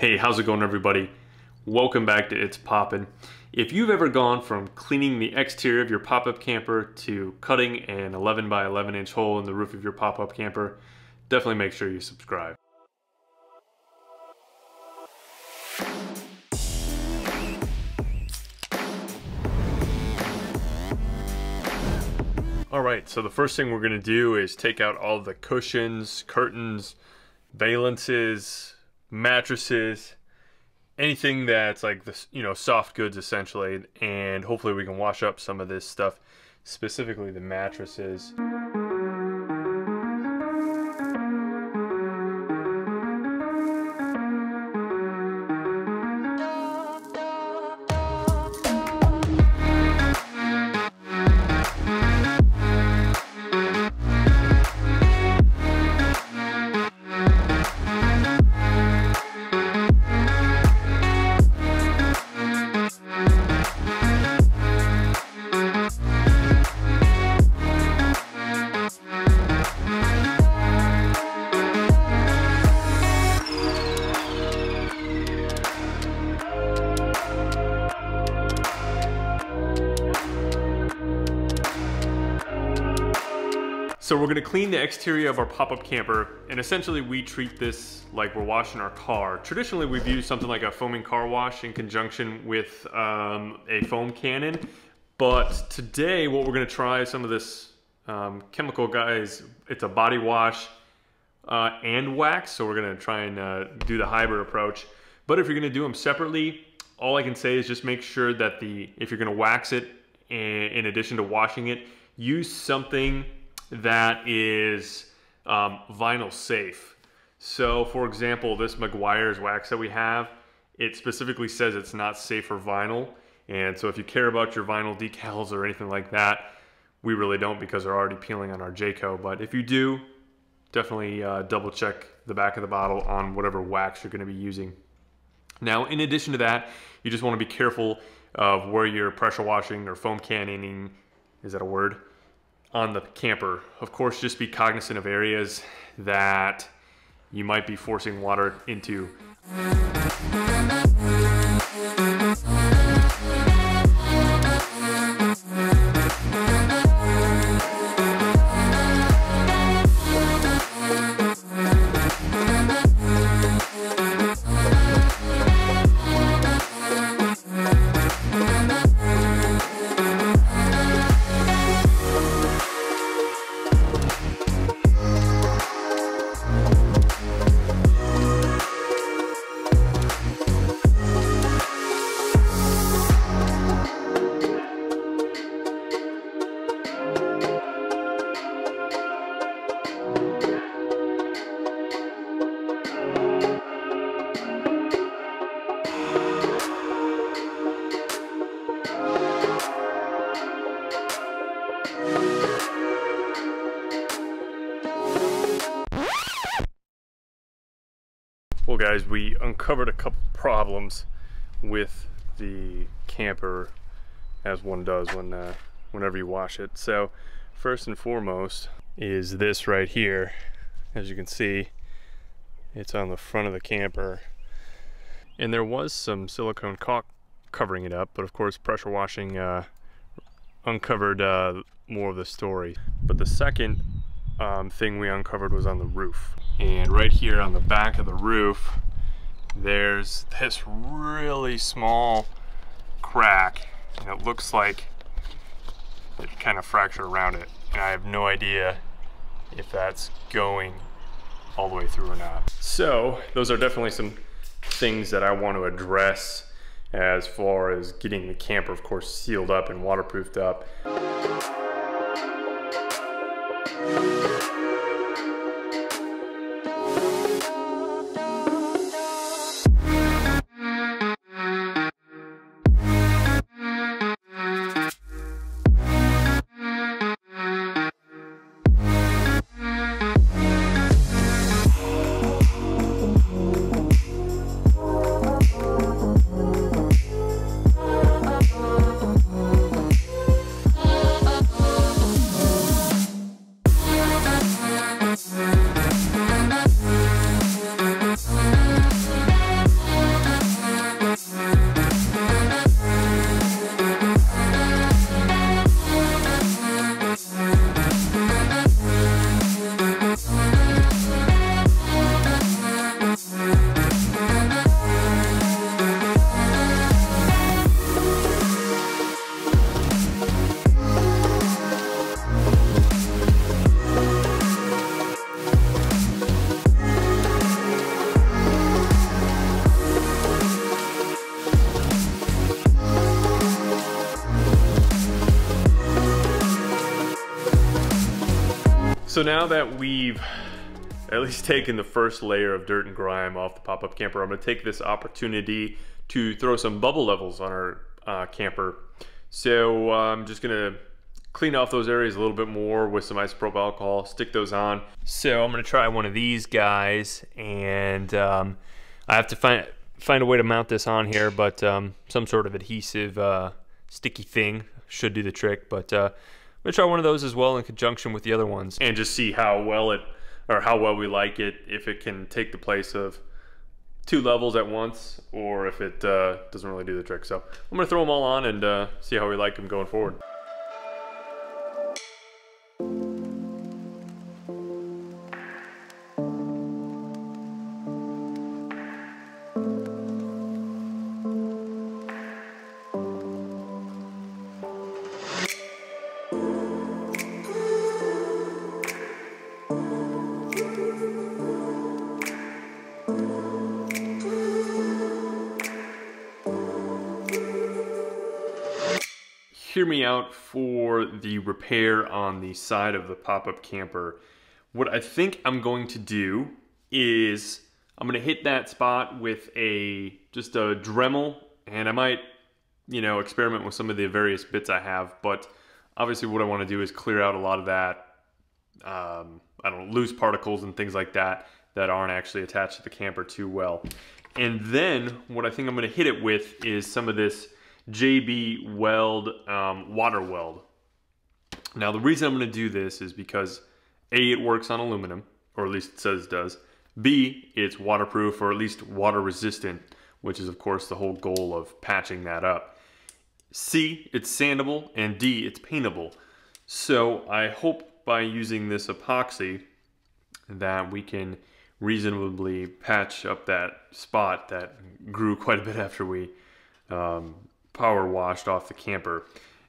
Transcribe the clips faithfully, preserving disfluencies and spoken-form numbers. Hey, how's it going, everybody? Welcome back to It's Poppin'. If you've ever gone from cleaning the exterior of your pop-up camper to cutting an eleven by eleven inch hole in the roof of your pop-up camper, definitely make sure you subscribe. All right, so the first thing we're gonna do is take out all the cushions, curtains, valances, mattresses, anything that's like this, you know, soft goods essentially, and hopefully we can wash up some of this stuff, specifically the mattresses. So we're gonna clean the exterior of our pop-up camper, and essentially we treat this like we're washing our car. Traditionally, we've used something like a foaming car wash in conjunction with um, a foam cannon. But today, what we're gonna try is some of this um, Chemical Guys. It's a body wash uh, and wax, so we're gonna try and uh, do the hybrid approach. But if you're gonna do them separately, all I can say is just make sure that the, if you're gonna wax it, in addition to washing it, use something that is um, vinyl safe. So for example, this Meguiar's wax that we have, it specifically says it's not safe for vinyl. And so if you care about your vinyl decals or anything like that, we really don't because they're already peeling on our Jayco. But if you do, definitely uh, double check the back of the bottle on whatever wax you're gonna be using. Now, in addition to that, you just wanna be careful of where you're pressure washing or foam cannoning, is that a word? On the camper. Of course, just be cognizant of areas that you might be forcing water into. Well guys, we uncovered a couple problems with the camper, as one does when uh, whenever you wash it. So first and foremost is this right here. As you can see, it's on the front of the camper. And there was some silicone caulk covering it up, but of course pressure washing uh, uncovered uh, more of the story. But the second um, thing we uncovered was on the roof. And right here on the back of the roof, there's this really small crack, and it looks like it kind of fractured around it. And I have no idea if that's going all the way through or not. So those are definitely some things that I want to address as far as getting the camper, of course, sealed up and waterproofed up. So now that we've at least taken the first layer of dirt and grime off the pop-up camper, I'm gonna take this opportunity to throw some bubble levels on our uh, camper. So uh, I'm just gonna clean off those areas a little bit more with some isopropyl alcohol, stick those on. So I'm gonna try one of these guys, and um, I have to find find a way to mount this on here, but um, some sort of adhesive uh, sticky thing should do the trick. But uh, I'm gonna try one of those as well in conjunction with the other ones and just see how well it, or how well we like it, if it can take the place of two levels at once, or if it uh, doesn't really do the trick. So I'm gonna throw them all on and uh, see how we like them going forward. Hear me out for the repair on the side of the pop-up camper. What I think I'm going to do is I'm going to hit that spot with a just a Dremel, and I might, you know, experiment with some of the various bits I have, but obviously what I want to do is clear out a lot of that um, I don't know, loose particles and things like that that aren't actually attached to the camper too well. And then what I think I'm going to hit it with is some of this J B Weld um, water weld. Now the reason I'm going to do this is because A, it works on aluminum, or at least it says it does. B, it's waterproof, or at least water resistant, which is of course the whole goal of patching that up. C, it's sandable, and D, it's paintable. So I hope by using this epoxy that we can reasonably patch up that spot that grew quite a bit after we um, power washed off the camper.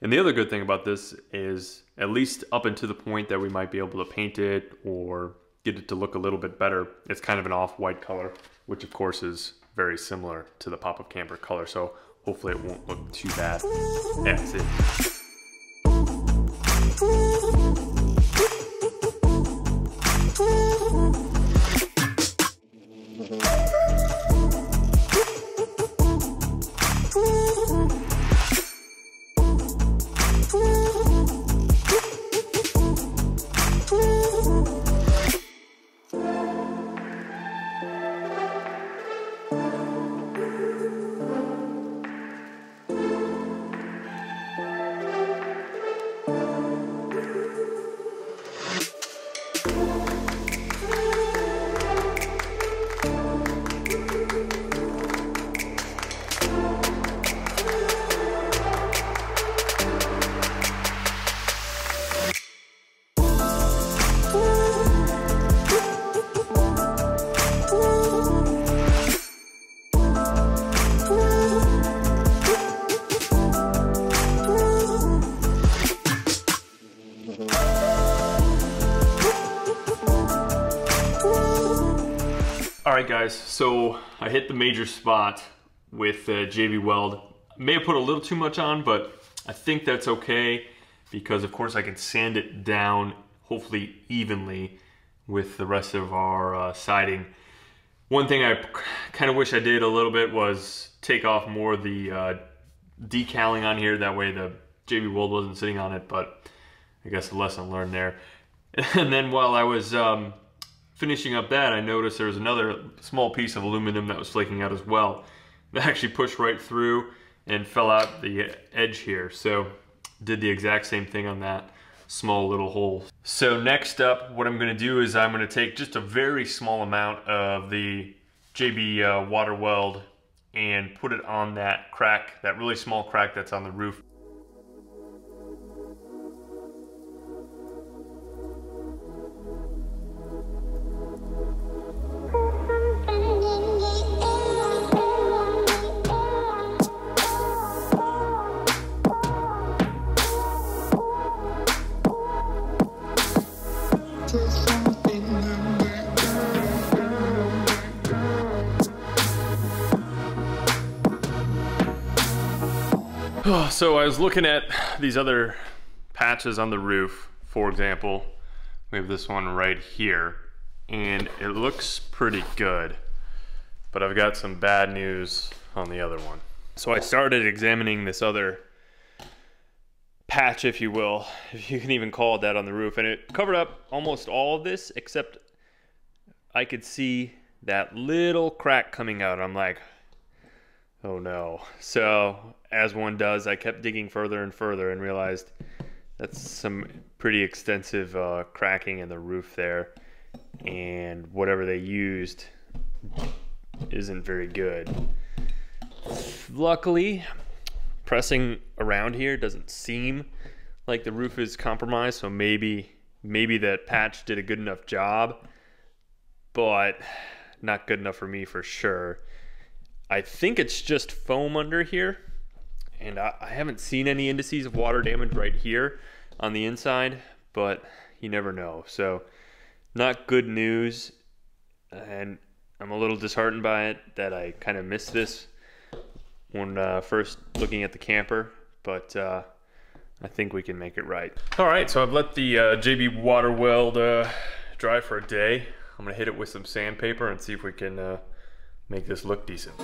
And the other good thing about this is, at least up until the point that we might be able to paint it or get it to look a little bit better, it's kind of an off-white color, which of course is very similar to the pop-up camper color, so hopefully it won't look too bad. That's it. All right, guys, so I hit the major spot with uh, J B Weld. May have put a little too much on, but I think that's okay because of course I can sand it down, hopefully evenly, with the rest of our uh, siding. One thing I kind of wish I did a little bit was take off more of the uh, decaling on here, that way the J B Weld wasn't sitting on it, but I guess the lesson learned there. And then while I was um, finishing up that, I noticed there was another small piece of aluminum that was flaking out as well. That actually pushed right through and fell out the edge here. So did the exact same thing on that small little hole. So next up, what I'm gonna do is I'm gonna take just a very small amount of the J B uh, water weld and put it on that crack, that really small crack that's on the roof. So I was looking at these other patches on the roof, for example, We have this one right here, and it looks pretty good, but I've got some bad news on the other one. So I started examining this other patch, if you will, if you can even call it that, on the roof, and it covered up almost all of this, except I could see that little crack coming out. I'm like, oh no. So as one does, I kept digging further and further and realized that's some pretty extensive uh, cracking in the roof there, and whatever they used isn't very good. Luckily, pressing around here doesn't seem like the roof is compromised, so maybe maybe that patch did a good enough job, but not good enough for me for sure. I think it's just foam under here, and I, I haven't seen any indices of water damage right here on the inside, but you never know. So not good news, and I'm a little disheartened by it that I kind of missed this when uh, first looking at the camper, but uh, I think we can make it right. All right, so I've let the uh, J B water weld uh, dry for a day. I'm gonna hit it with some sandpaper and see if we can uh, make this look decent.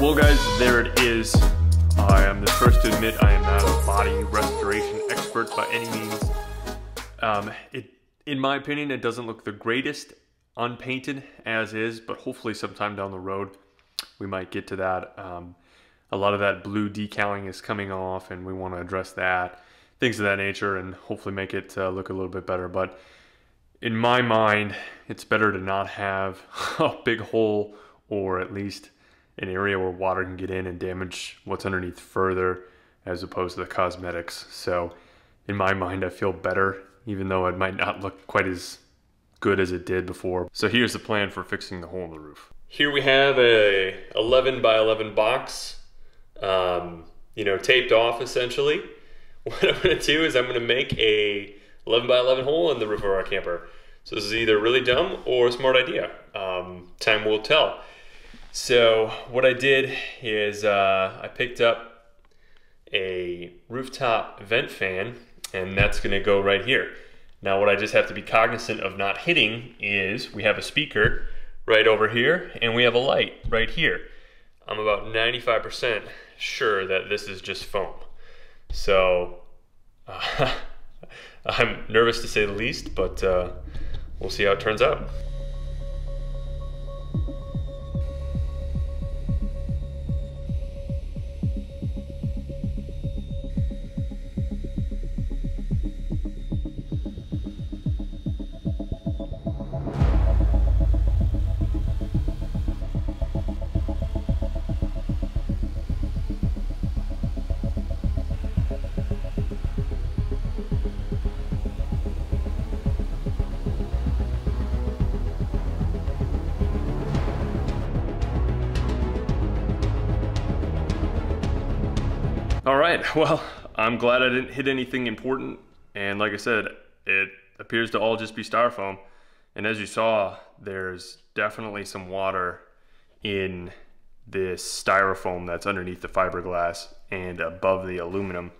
Well guys, there it is. I am the first to admit I am not a body restoration expert by any means. Um, it, in my opinion, it doesn't look the greatest unpainted as is, but hopefully sometime down the road we might get to that. Um, a lot of that blue decaling is coming off and we want to address that, things of that nature, and hopefully make it uh, look a little bit better. But in my mind, it's better to not have a big hole, or at least an area where water can get in and damage what's underneath further, as opposed to the cosmetics. So in my mind, I feel better, even though it might not look quite as good as it did before. So here's the plan for fixing the hole in the roof. Here we have a eleven by eleven box, um, you know, taped off essentially. What I'm gonna do is I'm gonna make a eleven by eleven hole in the roof of our camper. So this is either really dumb or a smart idea. Um, time will tell. So what I did is uh, I picked up a rooftop vent fan, and that's gonna go right here. Now what I just have to be cognizant of not hitting is we have a speaker right over here and we have a light right here. I'm about ninety-five percent sure that this is just foam. So uh, I'm nervous to say the least, but uh, we'll see how it turns out. All right, well, I'm glad I didn't hit anything important. And like I said, it appears to all just be styrofoam. And as you saw, there's definitely some water in this styrofoam that's underneath the fiberglass and above the aluminum.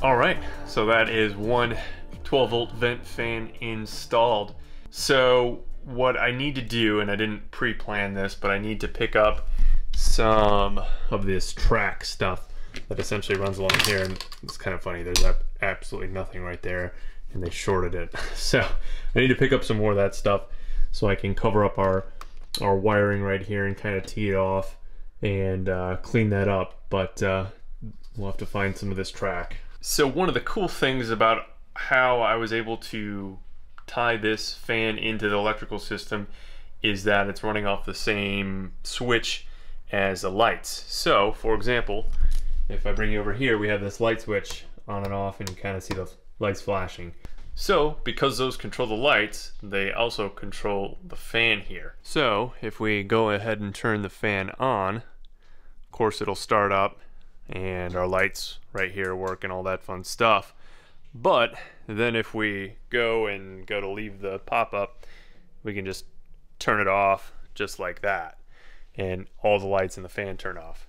All right, so that is one twelve volt vent fan installed. So what I need to do, and I didn't pre-plan this, but I need to pick up some of this track stuff that essentially runs along here. And it's kind of funny, there's absolutely nothing right there and they shorted it. So I need to pick up some more of that stuff so I can cover up our, our wiring right here and kind of tee it off and uh, clean that up. But uh, we'll have to find some of this track. So one of the cool things about how I was able to tie this fan into the electrical system is that it's running off the same switch as the lights. So for example, if I bring you over here, we have this light switch on and off and you kind of see the lights flashing. So because those control the lights, they also control the fan here. So if we go ahead and turn the fan on, of course it'll start up and our lights right here work and all that fun stuff. But then if we go and go to leave the pop-up, we can just turn it off just like that, and all the lights in the fan turn off.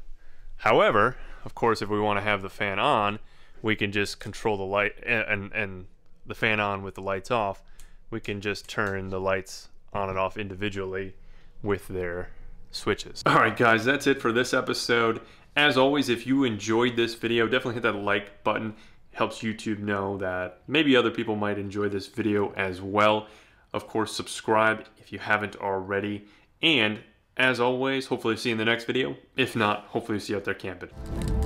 However, of course, if we want to have the fan on, we can just control the light and, and the fan on with the lights off. We can just turn the lights on and off individually with their switches. All right, guys, that's it for this episode. As always, if you enjoyed this video, definitely hit that like button. It helps YouTube know that maybe other people might enjoy this video as well. Of course, subscribe if you haven't already. And as always, hopefully see you in the next video. If not, hopefully see you out there camping.